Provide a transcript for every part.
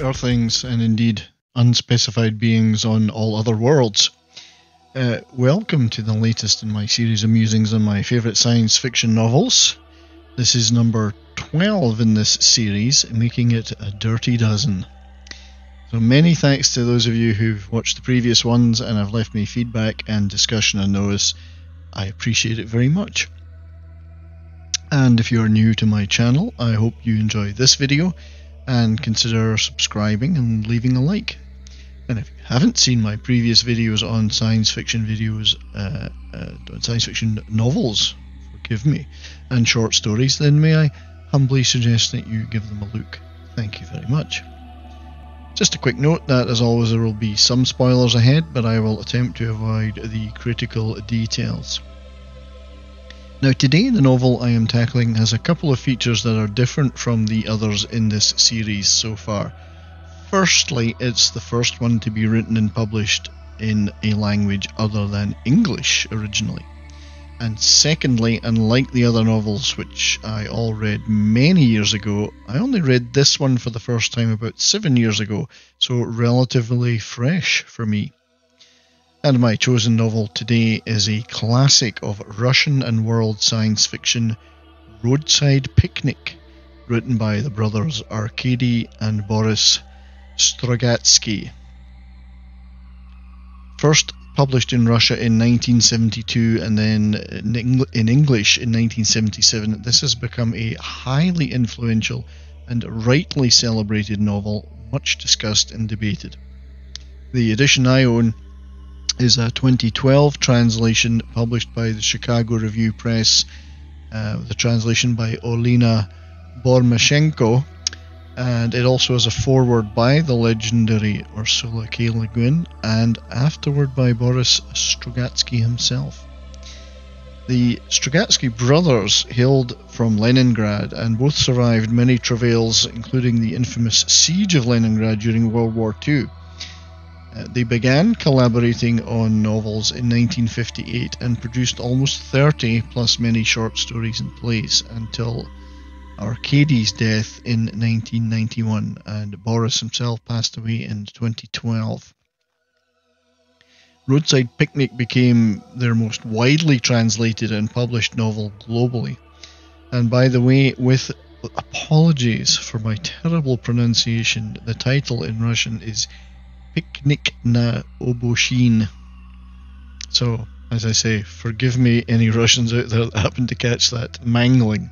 Earthlings and indeed unspecified beings on all other worlds. Welcome to the latest in my series of musings on my favourite science fiction novels. This is number 12 in this series, making it a dirty dozen. So many thanks to those of you who've watched the previous ones and have left me feedback and discussion on those. I appreciate it very much. And if you're new to my channel, I hope you enjoy this video and consider subscribing and leaving a like. And if you haven't seen my previous videos on science fiction novels, forgive me, and short stories, then may I humbly suggest that you give them a look. Thank you very much. Just a quick note that, as always, there will be some spoilers ahead, but I will attempt to avoid the critical details. Now, today the novel I am tackling has a couple of features that are different from the others in this series so far. Firstly, it's the first one to be written and published in a language other than English originally. And secondly, unlike the other novels which I all read many years ago, I only read this one for the first time about 7 years ago, so relatively fresh for me. And my chosen novel today is a classic of Russian and world science fiction, Roadside Picnic, written by the brothers Arkady and Boris Strugatsky. First published in Russia in 1972 and then in English in 1977, this has become a highly influential and rightly celebrated novel, much discussed and debated. The edition I own is a 2012 translation published by the Chicago Review Press, the translation by Olina Bormashenko, and it also has a foreword by the legendary Ursula K. Le Guin and afterward by Boris Strugatsky himself. The Strugatsky brothers hailed from Leningrad and both survived many travails, including the infamous siege of Leningrad during World War II. They began collaborating on novels in 1958 and produced almost 30 plus many short stories and plays until Arkady's death in 1991, and Boris himself passed away in 2012. Roadside Picnic became their most widely translated and published novel globally. And by the way, with apologies for my terrible pronunciation, the title in Russian is Piknik na Obochine. So, as I say, forgive me any Russians out there that happen to catch that mangling.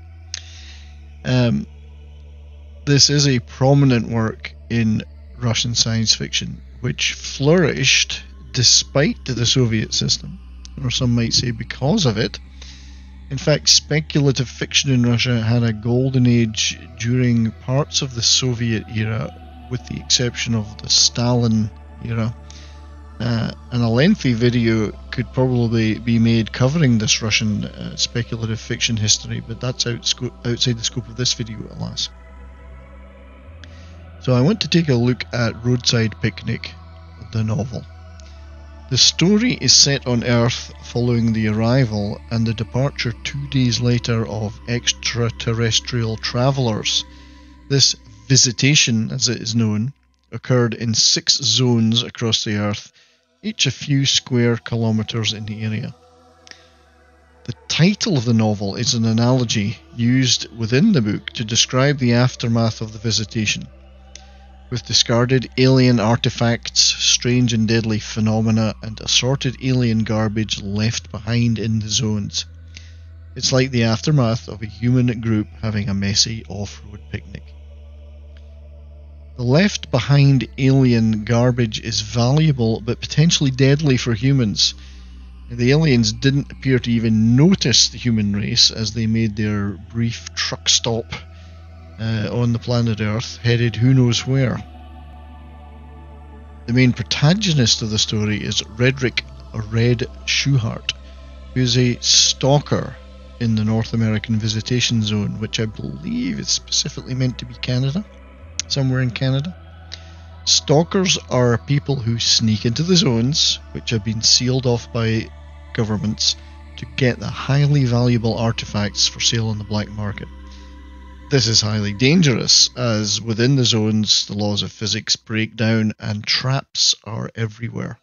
This is a prominent work in Russian science fiction, which flourished despite the Soviet system, or some might say because of it. In fact, speculative fiction in Russia had a golden age during parts of the Soviet era, with the exception of the Stalin era. And a lengthy video could probably be made covering this Russian speculative fiction history, but that's outside the scope of this video, alas. So I want to take a look at Roadside Picnic, the novel. The story is set on Earth following the arrival and the departure 2 days later of extraterrestrial travelers. This visitation, as it is known, occurred in 6 zones across the Earth, each a few square kilometers in the area. The title of the novel is an analogy used within the book to describe the aftermath of the visitation. With discarded alien artifacts, strange and deadly phenomena, and assorted alien garbage left behind in the zones. It's like the aftermath of a human group having a messy off-road picnic. The left behind alien garbage is valuable but potentially deadly for humans. The aliens didn't appear to even notice the human race as they made their brief truck stop on the planet Earth, headed who knows where. The main protagonist of the story is Redrick Schuhart, who is a stalker in the North American Visitation Zone, which I believe is specifically meant to be Canada. Somewhere in Canada. Stalkers are people who sneak into the zones, which have been sealed off by governments, to get the highly valuable artifacts for sale on the black market. This is highly dangerous, as within the zones, the laws of physics break down and traps are everywhere.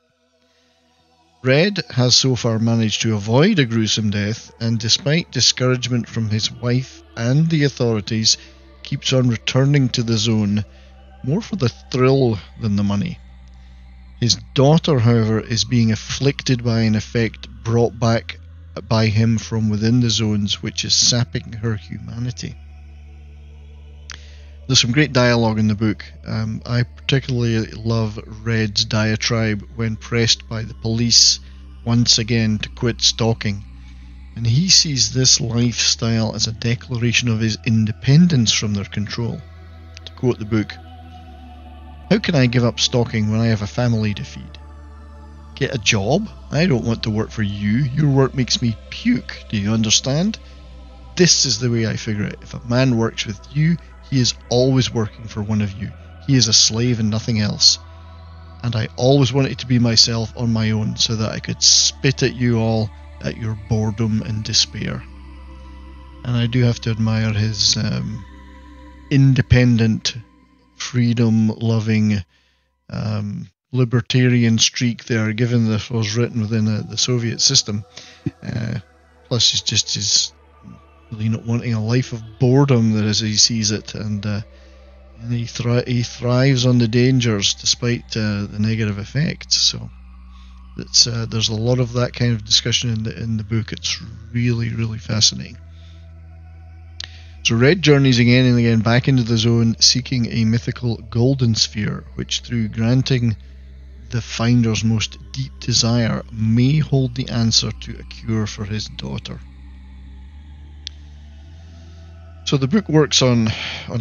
Red has so far managed to avoid a gruesome death, and despite discouragement from his wife and the authorities, keeps on returning to the zone, more for the thrill than the money. His daughter, however, is being afflicted by an effect brought back by him from within the zones, which is sapping her humanity. There's some great dialogue in the book. I particularly love Red's diatribe when pressed by the police once again to quit stalking. And he sees this lifestyle as a declaration of his independence from their control. To quote the book, "How can I give up stalking when I have a family to feed? Get a job? I don't want to work for you. Your work makes me puke. Do you understand? This is the way I figure it. If a man works with you, he is always working for one of you. He is a slave and nothing else. And I always wanted to be myself on my own so that I could spit at you all, at your boredom and despair." And I do have to admire his independent, freedom-loving, libertarian streak there, given this was written within the Soviet system. Plus, it's just his really not wanting a life of boredom as he sees it, and he thrives on the dangers despite the negative effects. So it's, there's a lot of that kind of discussion in the book. It's really fascinating. So Red journeys again and again back into the zone, seeking a mythical golden sphere, which through granting the finder's most deep desire may hold the answer to a cure for his daughter. So the book works on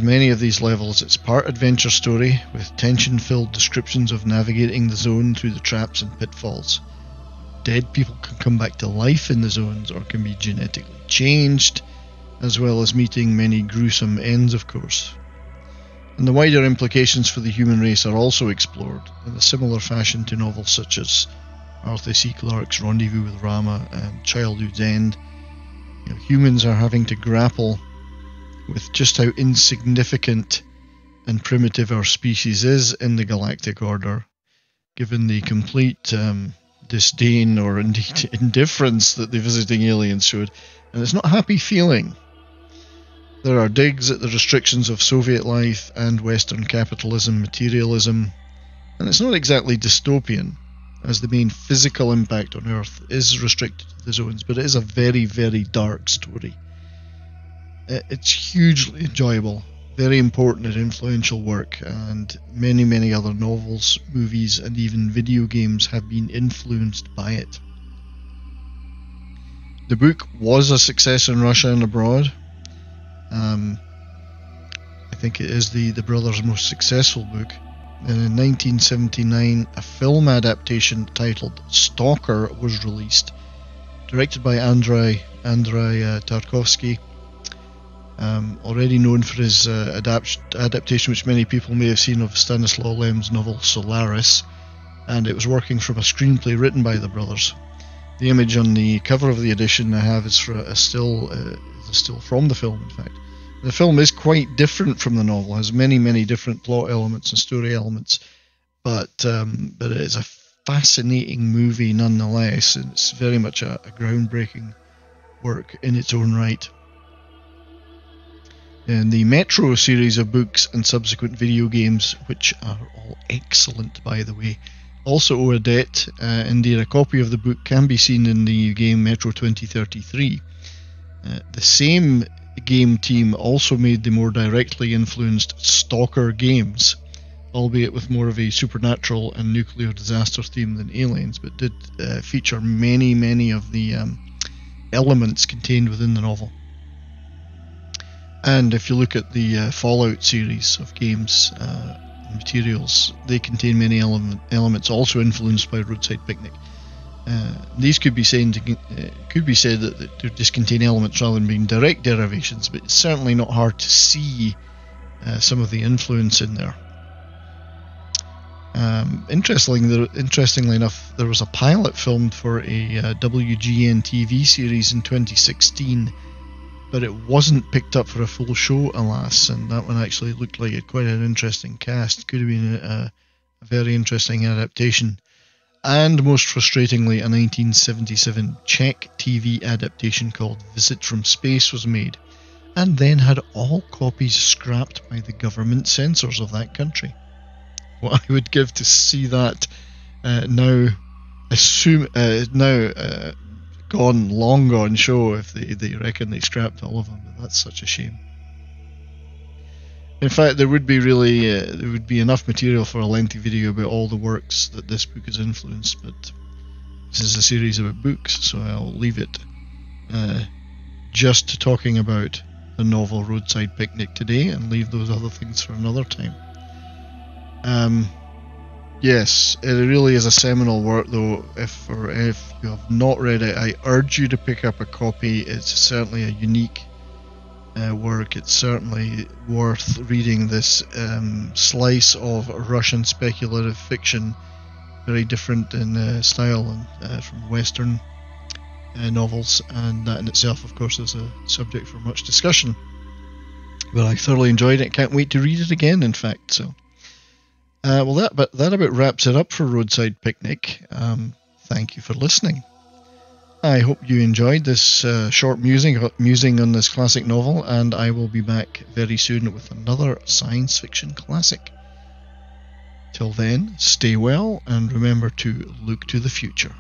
many of these levels. It's part adventure story with tension-filled descriptions of navigating the zone through the traps and pitfalls. Dead people can come back to life in the zones or can be genetically changed, as well as meeting many gruesome ends, of course. And the wider implications for the human race are also explored in a similar fashion to novels such as Arthur C. Clarke's Rendezvous with Rama and Childhood's End. You know, humans are having to grapple with just how insignificant and primitive our species is in the galactic order, given the complete disdain or indeed indifference that the visiting aliens showed. And it's not a happy feeling. There are digs at the restrictions of Soviet life and Western capitalism, materialism, and it's not exactly dystopian, as the main physical impact on Earth is restricted to the zones, but it is a very dark story. It's hugely enjoyable, very important and influential work, and many other novels, movies, and even video games have been influenced by it. The book was a success in Russia and abroad. I think it is the brothers' most successful book. And in 1979, a film adaptation titled Stalker was released, directed by Andrei Tarkovsky. Already known for his adaptation, which many people may have seen, of Stanislaw Lem's novel Solaris, and it was working from a screenplay written by the brothers. The image on the cover of the edition I have is for a still from the film, in fact. The film is quite different from the novel, has many different plot elements and story elements, but it is a fascinating movie nonetheless, and it's very much a groundbreaking work in its own right. And the Metro series of books and subsequent video games, which are all excellent, by the way, also owe a debt. Indeed, a copy of the book can be seen in the game Metro 2033. The same game team also made the more directly influenced Stalker games, albeit with more of a supernatural and nuclear disaster theme than Aliens, but did feature many of the elements contained within the novel. And if you look at the Fallout series of games and materials, they contain many elements also influenced by Roadside Picnic. These could be said that they just contain elements rather than being direct derivations, but it's certainly not hard to see some of the influence in there. Interestingly enough, there was a pilot filmed for a WGN-TV series in 2016, but it wasn't picked up for a full show, alas, and that one actually looked like it quite an interesting cast. Could have been a very interesting adaptation. And most frustratingly, a 1977 Czech TV adaptation called Visit from Space was made, and then had all copies scrapped by the government censors of that country. What I would give to see that now gone, long gone show, if they reckon they scrapped all of them. But that's such a shame. In fact, there would be really enough material for a lengthy video about all the works that this book has influenced, but this is a series about books, so I'll leave it just talking about the novel Roadside Picnic today and leave those other things for another time. Yes, it really is a seminal work, though. If you have not read it, I urge you to pick up a copy. It's certainly a unique work. It's certainly worth reading this slice of Russian speculative fiction, very different in style from Western novels, and that in itself, of course, is a subject for much discussion. But I thoroughly enjoyed it. Can't wait to read it again, in fact. So, well, that about wraps it up for Roadside Picnic. Thank you for listening. I hope you enjoyed this short musing on this classic novel, and I will be back very soon with another science fiction classic. Till then, stay well, and remember to look to the future.